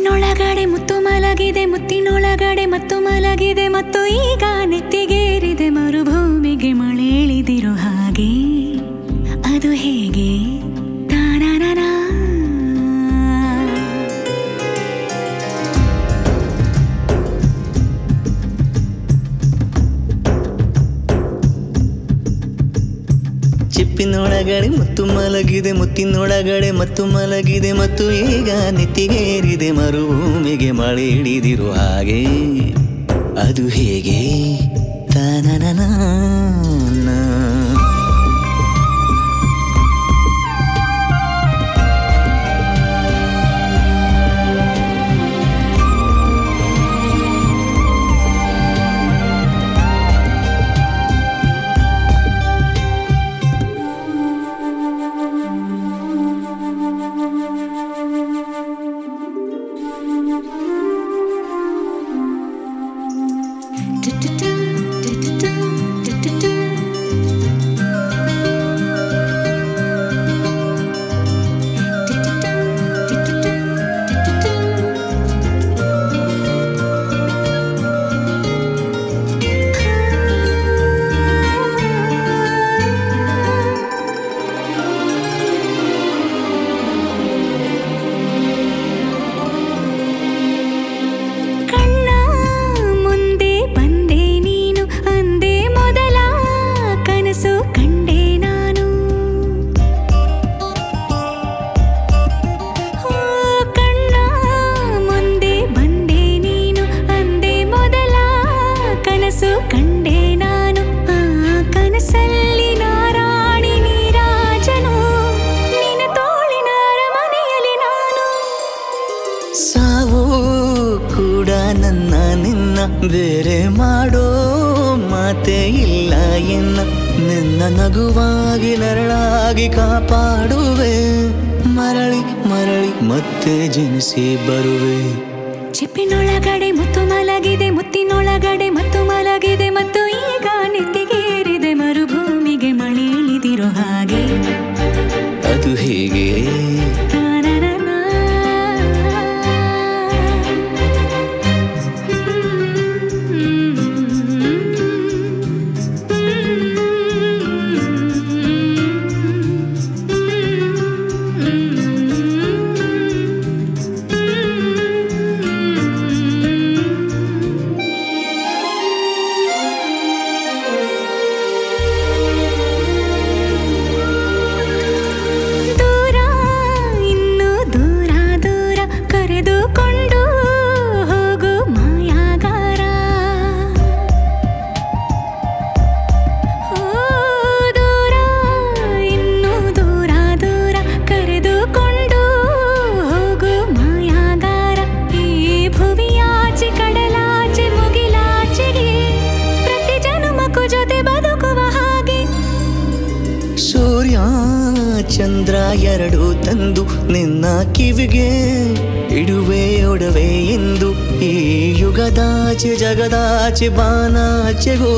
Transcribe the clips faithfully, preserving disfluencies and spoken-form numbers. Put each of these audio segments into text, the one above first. ಚಿಪ್ಪಿನೊಳಗಡೆ ಮುತ್ತು ಮಲಗಿದೆ, ಮುತ್ತಿನೊಳಗಡೆ ಮತ್ತು ಮಲಗಿದೆ, ಮತ್ತು ಈಗ ನೆತ್ತಿಗೇರಿದೆ ಮರುಭೂಮಿಗೆ ಮಳೆಳಿದಿರೋ ಹಾಗೆ ಅದು ಹೇಗೆ? ಚಿಪ್ಪಿನೊಳಗಡೆ ಮುತ್ತು ಮಲಗಿದೆ, ಮುತ್ತಿನೊಳಗಡೆ ಮತ್ತು ಮಲಗಿದೆ, ಮತ್ತು ಈಗ ನೆತ್ತಿಗೇರಿದೆ ಮರುಭೂಮಿಗೆ ಮಳೆ ಹಿಡಿದಿರೋ ಹಾಗೆ ಅದು ಹೇಗೆ? ತಾನನನ ನನ್ನ ನಿನ್ನ ಬೇರೆ ಮಾಡೋ ಮಾತೆ ಇಲ್ಲ ಎನ್ನ ನಿನ್ನ ನಗುವಾಗಿ ನರಳಾಗಿ ಕಾಪಾಡುವೆ, ಮರಳಿ ಮರಳಿ ಮತ್ತೆ ಜನಿಸಿ ಬರುವೆ. ಚಿಪ್ಪಿನೊಳಗಡೆ ಮುತ್ತು ಮಲಗಿದೆ, ಮುತ್ತಿನೊಳಗಡೆ ಮತ್ತು ಮಲಗಿದೆ, ಮತ್ತು ಈಗ ನೆತ್ತಿಗೇರಿದೆ ಮರುಭೂಮಿಗೆ ಮಳೆ ಇಳಿದಿರೋ ಹಾಗೆ ಅದು ಹೇಗೆ? ಚಂದ್ರ ಎರಡು ತಂದು ನಿನ್ನ ಕಿವಿಗೆ ಇಡುವೆ ಒಡವೆ ಎಂದು, ಈ ಯುಗದಾಚೆ ಜಗದಾಚೆ ಬಾನಾಚೆಗೂ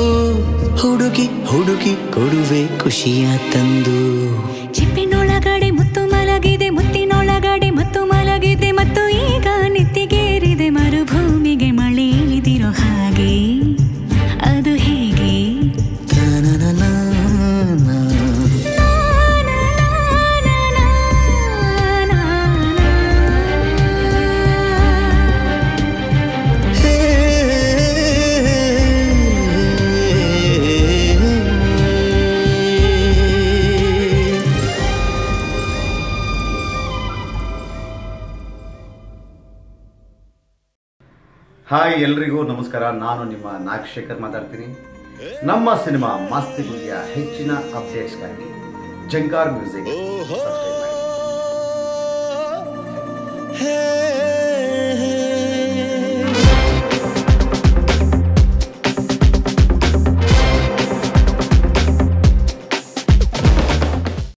ಹುಡುಕಿ ಹುಡುಕಿ ಕೊಡುವೆ ಖುಷಿಯ ತಂದು. ಚಿಪ್ಪಿನೊಳಗಡೆ ಮುತ್ತು ಮಲಗಿದೆ, ಮುತ್ತಿನೊಳಗಡೆ ಮತ್ತು ಮಲಗಿದೆ, ಮತ್ತು ಈಗ ನೆತ್ತಿಗೇರಿದೆ ಮರುಭೂಮಿಗೆ ಮಳೆ ಇಳಿದಿರೋ ಹಾಗೆ ಅದು ಹೇಗೆ? ಹಾಯ್ ಎಲ್ರಿಗೂ ನಮಸ್ಕಾರ, ನಾನು ನಿಮ್ಮ ನಾಗಶೇಖರ್ ಮಾತಾಡ್ತೀನಿ. ನಮ್ಮ ಸಿನಿಮಾ ಮಸ್ತಿ ಗುಂಡಿಯ ಹೆಚ್ಚಿನ ಅಪ್ಡೇಟ್ಸ್ಗಾಗಿ ಝಂಕಾರ್ ಮ್ಯೂಸಿಕ್ ಸಬ್ಸ್ಕ್ರೈಬ್ ಮಾಡಿ.